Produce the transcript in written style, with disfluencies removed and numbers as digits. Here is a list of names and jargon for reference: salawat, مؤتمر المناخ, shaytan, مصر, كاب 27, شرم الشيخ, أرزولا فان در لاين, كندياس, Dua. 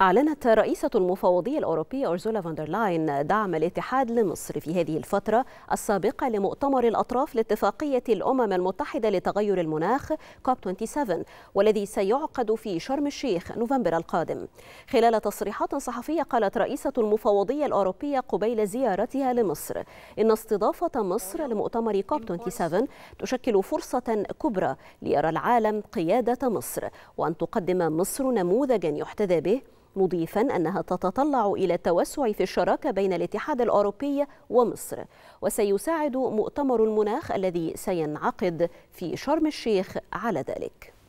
أعلنت رئيسة المفوضية الأوروبية أرزولا فان در لاين دعم الاتحاد لمصر في هذه الفترة السابقة لمؤتمر الأطراف لاتفاقية الأمم المتحدة لتغير المناخ كاب 27 والذي سيعقد في شرم الشيخ نوفمبر القادم. خلال تصريحات صحفية قالت رئيسة المفوضية الأوروبية قبيل زيارتها لمصر إن استضافة مصر لمؤتمر كاب 27 تشكل فرصة كبرى ليرى العالم قيادة مصر وأن تقدم مصر نموذجا يحتذى به، مضيفا أنها تتطلع إلى التوسع في الشراكة بين الاتحاد الأوروبي ومصر. وسيساعد مؤتمر المناخ الذي سينعقد في شرم الشيخ على ذلك.